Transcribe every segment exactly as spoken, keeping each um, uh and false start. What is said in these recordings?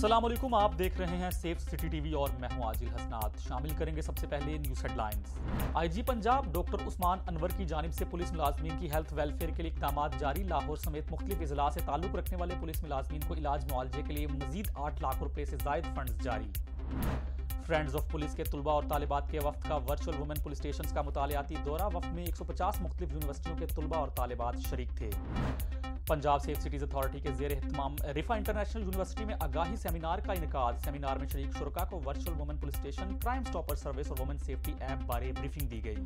अस्सलाम वालेकुम, आप देख रहे हैं सेफ सिटी टीवी और मैं हूं आजिल हसनात। शामिल करेंगे सबसे पहले news headlines. IG Punjab doctor Usman Anwar की जानिब से पुलिस मुलाजमीन की हेल्थ वेलफेयर के लिए इकदाम जारी। लाहौर समेत मुख्तलिफ इजला से ताल्लुक रखने वाले पुलिस मुलाजमीन को इलाज मुआवजे के लिए मजीद आठ लाख रुपए से जायद फंड जारी। फ्रेंड्स ऑफ पुलिस के तलबा और तालिबात के वफ्द का वर्चुअल वुमेन पुलिस स्टेशन का मुतालियाती दौरा। वफ्द में एक सौ पचास मुख्तलिफ यूनिवर्सिटियों के तलबा और तालिबात शरीक थे। पंजाब सेफ सिटीज अथॉरिटी के जेर एहतमाम रिफा इंटरनेशनल यूनिवर्सिटी में आगाही सेमिनार का इनकार। सेमिनार में शरीक शुरका को virtual women police station, crime stopper service और वुमेन सेफ्टी ऐप बारे ब्रीफिंग दी गई।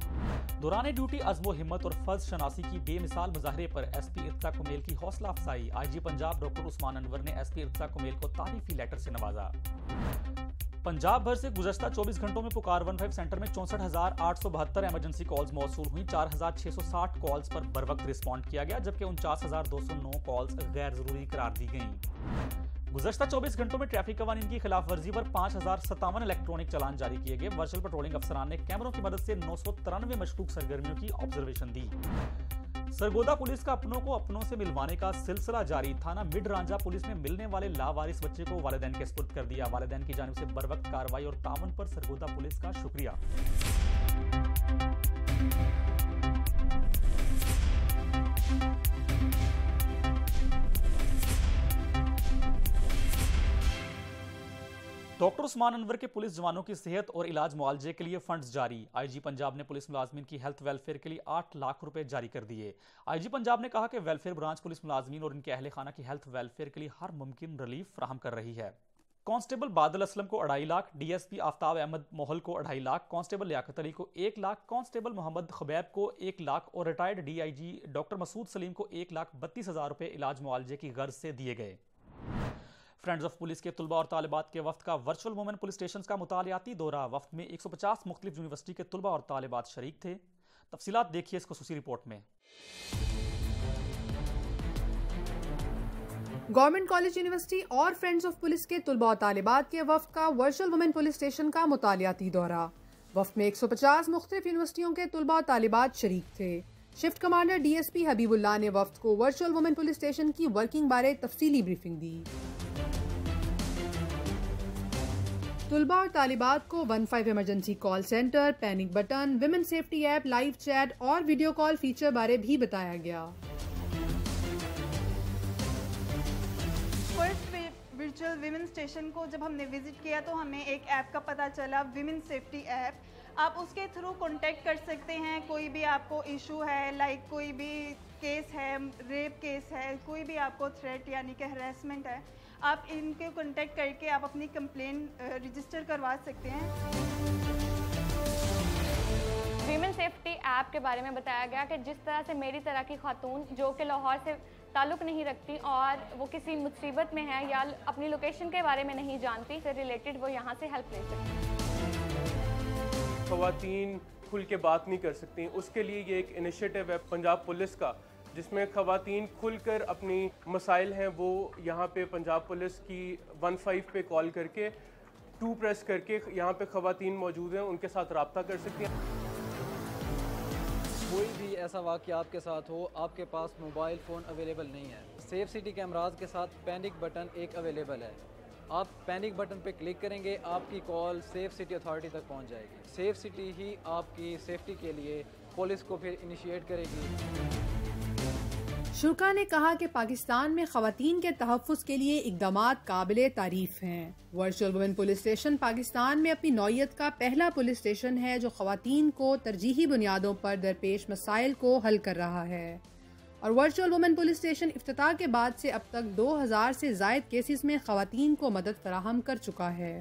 दौरान ड्यूटी अज़्मो हिम्मत और फर्ज शनासी की बेमिसाल मुजाहरे पर एसपी इर्शा कुमेल की हौसला अफजाई। आईजी पंजाब डॉक्टर उस्मान अनवर ने एसपी इर्शा कुमेल को तारीफी लेटर से नवाजा। पंजाब भर से गुजश्ता चौबीस घंटों में पुकार वन फाइव सेंटर में चौंसठ हजार आठ सौ बहत्तर एमरजेंसी कॉल्स मौसूल हुई। चार हजार छह सौ साठ कॉल्स पर बरवक्त रिस्पॉन्ड किया गया, जबकि उनचास हजार दो सौ नौ कॉल्स गैर जरूरी करार दी गई। गुजश्ता चौबीस घंटों में ट्रैफिक कवानीन की खिलाफवर्जी पर पांच हजार सत्तावन इलेक्ट्रॉनिक चालान जारी किए गए। वर्चुअल पेट्रोलिंग अफसरान ने कैमरों की मदद से नौ सौ तिरानवे मशकूक सरगर्मियों की ऑब्जर्वेशन दी। सरगोदा पुलिस का अपनों को अपनों से मिलवाने का सिलसिला जारी। थाना मिड रांझा पुलिस ने मिलने वाले लावारिस बच्चे को वालिदैन के सुपुर्द कर दिया। वालिदैन की जानिब से बरवक्त कार्रवाई और तावन पर सरगोदा पुलिस का शुक्रिया। डॉक्टर उस्मान अनवर के पुलिस जवानों की सेहत और इलाज मुआवजे के लिए फंड्स जारी। आईजी पंजाब ने पुलिस मुलाजमीन की हेल्थ वेलफेयर के लिए आठ लाख रुपए जारी कर दिए। आईजी पंजाब ने कहा कि वेलफेयर ब्रांच पुलिस मुलाजमीन और इनके अहले खाना की हेल्थ वेलफेयर के लिए हर मुमकिन रिलीफ फराहम कर रही है। कांस्टेबल बादल असलम को अढ़ाई लाख, डीएसपी आफ्ताब अहमद मोहल को अढ़ाई लाख, कांस्टेबल लियाकत अली को एक लाख, कांस्टेबल मोहम्मद खबैब को एक लाख और retired DIG doctor Masood Saleem को एक लाख बत्तीस हजार रुपए इलाज मुआवजे की गर्ज से दिए गए। फ्रेंड्स ऑफ पुलिस के तलबा और तालिबात के वफ्द का वर्चुअल वुमेन पुलिस स्टेशन का मुतालियाती दौरा। वफ्द में एक सौ पचास मुख्तलिफ यूनिवर्सिटी के तलबा और तालिबात शरीक थे। तफसीलात देखिए इस खुसूसी रिपोर्ट में। गवर्नमेंट कॉलेज यूनिवर्सिटी और फ्रेंड्स ऑफ पुलिस के तलबा और तालिबात के वफ्द का वर्चुअल वुमेन पुलिस स्टेशन का मुतालियाती दौरा। वफ्द में एक सौ पचास मुख्तलिफ यूनिवर्सिटियों के तलबा और तालिबात शरीक थे। शिफ्ट कमांडर डीएसपी हबीबुल्लाह ने वफ्द को वर्चुअल वुमेन पुलिस स्टेशन की वर्किंग बारे तफसीली ब्रीफिंग दी। तुलबा और तालिबात को one five emergency call centre, panic button, women safety app, live chat और वीडियो कॉल फीचर बारे भी बताया गया। फर्स्ट वर्चुअल विमेन स्टेशन को जब हमने विजिट किया तो हमें एक ऐप का पता चला, विमेन सेफ्टी ऐप। आप उसके थ्रू कॉन्टेक्ट कर सकते हैं, कोई भी आपको इशू है, लाइक कोई भी केस है, रेप केस है, कोई भी आपको थ्रेट यानी कि हरासमेंट है, आप इनके कॉन्टेक्ट करके आप अपनी कंप्लेन रजिस्टर करवा सकते हैं। विमेन सेफ्टी ऐप के बारे में बताया गया कि जिस तरह से मेरी तरह की खातून जो कि लाहौर से ताल्लुक़ नहीं रखती और वो किसी मुसीबत में है या अपनी लोकेशन के बारे में नहीं जानती, से रिलेटेड वो यहाँ से हेल्प ले सकती। खवातीन खुल के बात नहीं कर सकती, उसके लिए ये एक इनिशिएटिव है पंजाब पुलिस का, जिसमें खवातीन खुलकर अपनी मसाइल हैं वो यहाँ पे पंजाब पुलिस की वन फाइव पे कॉल करके, टू प्रेस करके, यहाँ पे खवातीन मौजूद हैं, उनके साथ रब्ता कर सकती हैं। कोई भी ऐसा वाक़या आपके साथ हो, आपके पास मोबाइल फ़ोन अवेलेबल नहीं है, सेफ सिटी कैमराज के साथ पैनिक बटन एक अवेलेबल है। आप पैनिक बटन पे क्लिक करेंगे, आपकी कॉल सेफ सिटी अथॉरिटी तक पहुंच जाएगी। सेफ सिटी ही आपकी सेफ्टी के लिए पुलिस को फिर इनिशिएट करेगी। शुरका ने कहा कि पाकिस्तान में ख़वातीन के तहफ़्फ़ुज़ के लिए इक़दामात काबिल तारीफ़ हैं। Virtual women police station Pakistan में अपनी नौयत का पहला पुलिस स्टेशन है जो ख़वातीन को तरजीही बुनियादों पर दरपेश मसाइल को हल कर रहा है और वर्चुअल वुमेन पुलिस स्टेशन इफ्तिताह के बाद से अब तक दो हज़ार से ज़ायद केसेस में ख़वातीन को मदद फराहम कर चुका है।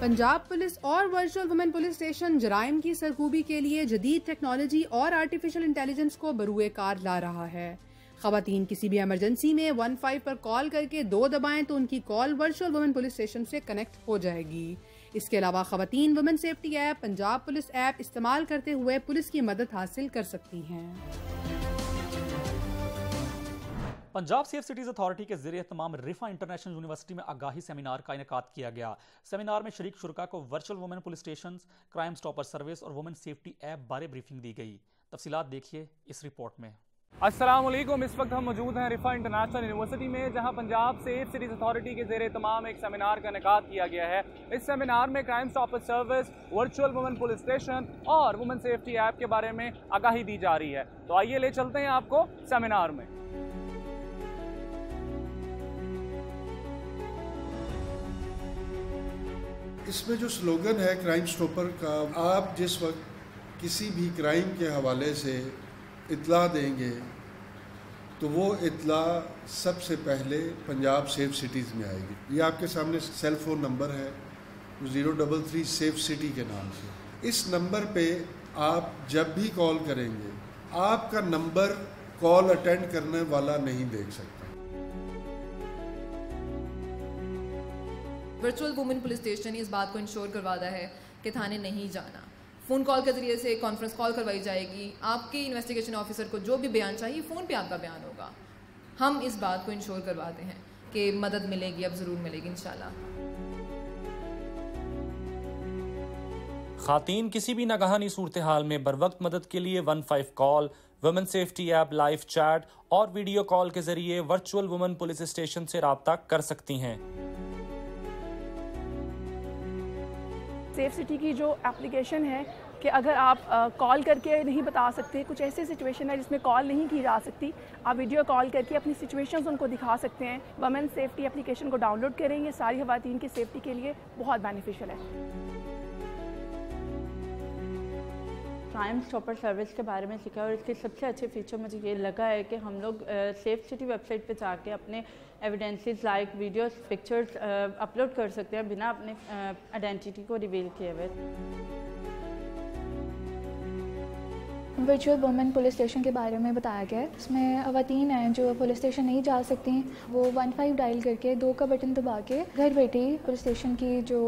पंजाब पुलिस और वर्चुअल वुमेन पुलिस स्टेशन जराइम की सरकूबी के लिए जदीद टेक्नोलॉजी और आर्टिफिशियल इंटेलिजेंस को बरूए कार ला रहा है। ख़वातीन किसी भी एमरजेंसी में वन फाइव पर कॉल करके दो दबाएं तो उनकी call virtual women police station से कनेक्ट हो जाएगी। इसके अलावा ख़वातीन women safety app, Punjab police app इस्तेमाल करते हुए पुलिस की मदद हासिल कर सकती हैं। पंजाब सेफ सिटीज़ अथॉरिटी के ज़रिए तमाम रिफा इंटरनेशनल यूनिवर्सिटी में आगाही सेमिनार का इनेकाद किया गया। सेमिनार में शरीक शुरका को virtual women police station, crime stopper service और वुमेन सेफ्टी ऐप बारे ब्रीफिंग दी गई। तफसीलात देखिए इस रिपोर्ट में। अस्सलाम वालेकुम। इस वक्त हम मौजूद हैं रिफ़ा इंटरनेशनल यूनिवर्सिटी में, जहां पंजाब सेफ सिटीज़ अथॉरिटी के ज़ेरे तमाम एक सेमिनार का इनेकाद किया गया है। इस सेमिनार में crime stopper service, virtual women police station और वुमेन सेफ्टी ऐप के बारे में आगाही दी जा रही है। तो आइए ले चलते हैं आपको सेमिनार में। इसमें जो स्लोगन है क्राइम स्टॉपर का, आप जिस वक्त किसी भी क्राइम के हवाले से इतला देंगे तो वो इतला सबसे पहले पंजाब सेफ सिटीज़ में आएगी। ये आपके सामने सेल फ़ोन नंबर है zero double three safe city के नाम से। इस नंबर पे आप जब भी कॉल करेंगे, आपका नंबर कॉल अटेंड करने वाला नहीं देख सकता। वर्चुअल वुमेन पुलिस स्टेशन इस बात को इंश्योर करवाता है कि थाने नहीं जाना, फ़ोन कॉल के ज़रिए से कॉन्फ्रेंस कॉल करवाई जाएगी। आपके इन्वेस्टिगेशन ऑफिसर को जो भी बयान चाहिए फ़ोन पे आपका बयान होगा। हम इस बात को इंश्योर करवाते हैं कि मदद मिलेगी, अब ज़रूर मिलेगी इंशाल्लाह। खातीन किसी भी नागहानी सूरत हाल में बरवक्त मदद के लिए one five call, women safety app, live chat और वीडियो कॉल के ज़रिए वर्चुअल वुमेन पुलिस स्टेशन से रब्ता कर सकती हैं। सेफ सिटी की जो एप्लीकेशन है कि अगर आप कॉल करके नहीं बता सकते, कुछ ऐसे सिचुएशन है जिसमें कॉल नहीं की जा सकती, आप वीडियो कॉल करके अपनी सिचुएशंस उनको दिखा सकते हैं। वुमेन सेफ्टी एप्लीकेशन को डाउनलोड करें, ये सारी खवातीन की सेफ्टी के लिए बहुत बेनिफिशियल है। क्राइम स्टॉपर सर्विस के बारे में सीखा और इसके सबसे अच्छे फीचर मुझे ये लगा है कि हम लोग सेफ सिटी वेबसाइट पे जाके अपने evidences like videos, pictures upload कर सकते हैं बिना अपने आइडेंटिटी को रिवील किए हुए। वर्चुअल वुमेन पुलिस स्टेशन के बारे में बताया गया है। इसमें खवातीन हैं जो पुलिस स्टेशन नहीं जा सकती, वो वन फाइव डायल करके दो का बटन दबा के घर बैठे पुलिस स्टेशन की जो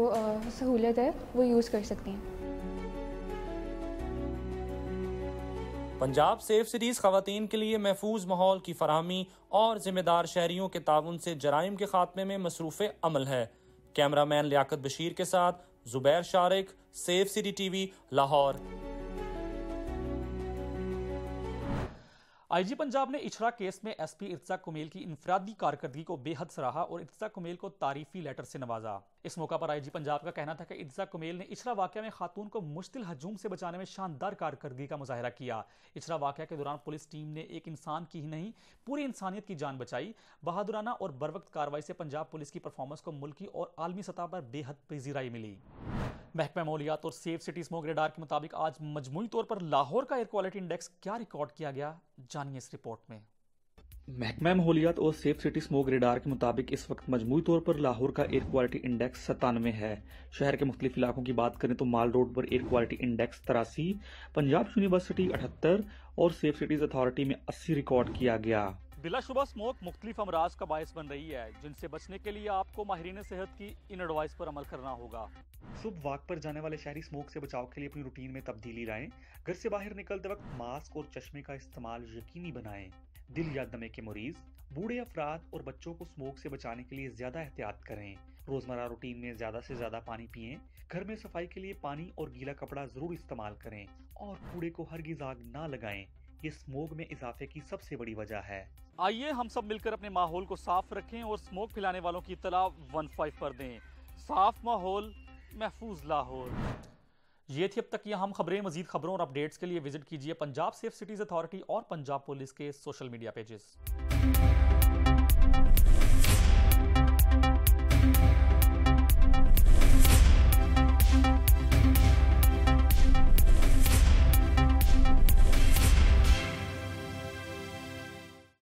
सहूलत है वो यूज़ कर सकती हैं। पंजाब सेफ सिटीज़ खवातीन के लिए महफूज माहौल की फराहमी और जिम्मेदार शहरियों के ताउन से जराइम के खात्मे में मसरूफ़ अमल है। कैमरा मैन लियाकत बशीर के साथ Zubair Shariq, safe city TV, Lahore. I G Punjab ने इशरा केस में एस पी इर्शा कुमेल की इनफरादी कारकर्दगी को बेहद सराहा और इर्शा कुमेल को तारीफी लेटर से नवाजा। इस मौका पर आई जी पंजाब का कहना था कि इर्शा कुमेल ने इशरा वाक़े में खातून को मुश्तिल हजूम से बचाने में शानदार कारकर्दगी का मुजाहरा किया। इशरा वाक़े के दौरान पुलिस टीम ने एक इंसान की ही नहीं पूरी इंसानियत की जान बचाई। बहादुराना और बरवक्त कार्रवाई से पंजाब पुलिस की परफॉर्मेंस को मुल्की और आलमी सतह पर बेहद पजीराई मिली। महकमा मौलियात और सेफ सिटी स्मॉग रेडार के मुताबिक आज मजमूई तौर पर लाहौर का एयर क्वालिटी इंडेक्स क्या रिकॉर्ड किया गया, जानिए इस रिपोर्ट में। महकमा माहौलियात और सेफ सिटी स्मॉग रेडार के मुताबिक इस वक्त मजमूई तौर पर लाहौर का एयर क्वालिटी इंडेक्स सतानवे है। शहर के मुख्तलिफ इलाकों की बात करें तो माल रोड पर एयर क्वालिटी इंडेक्स तिरासी, पंजाब यूनिवर्सिटी अठहत्तर और सेफ सिटीज अथॉरिटी में अस्सी रिकॉर्ड किया गया। बिलाशुबा स्मोक मुख्तलिफ अमराज का बायस बन रही है, जिनसे बचने के लिए आपको माहिरीन सेहत की इन एडवाइस पर अमल करना होगा। सुबह वाक पर जाने वाले शहरी स्मोक से बचाव के लिए अपनी रूटीन में तब्दीली लाएं। घर से बाहर निकलते वक्त मास्क और चश्मे का इस्तेमाल यकीनी बनाएं। दिल या दमे के मरीज, बूढ़े अफराद और बच्चों को स्मोक से बचाने के लिए ज्यादा एहतियात करें। रोजमर्रा रूटीन में ज्यादा से ज्यादा पानी पिएं। घर में सफाई के लिए पानी और गीला कपड़ा जरूर इस्तेमाल करें और कूड़े को हरगिज़ आग ना लगाएं। ये स्मोग में इजाफे की सबसे बड़ी वजह है। आइए हम सब मिलकर अपने माहौल को साफ रखें और स्मोक फैलाने वालों की इत्तला वन फाइव पर दें। साफ माहौल, महफूज लाहौर। ये थी अब तक की अहम खबरें। मजीद खबरों और अपडेट्स के लिए विजिट कीजिए पंजाब सेफ सिटीज़ अथॉरिटी और पंजाब पुलिस के सोशल मीडिया पेजेस।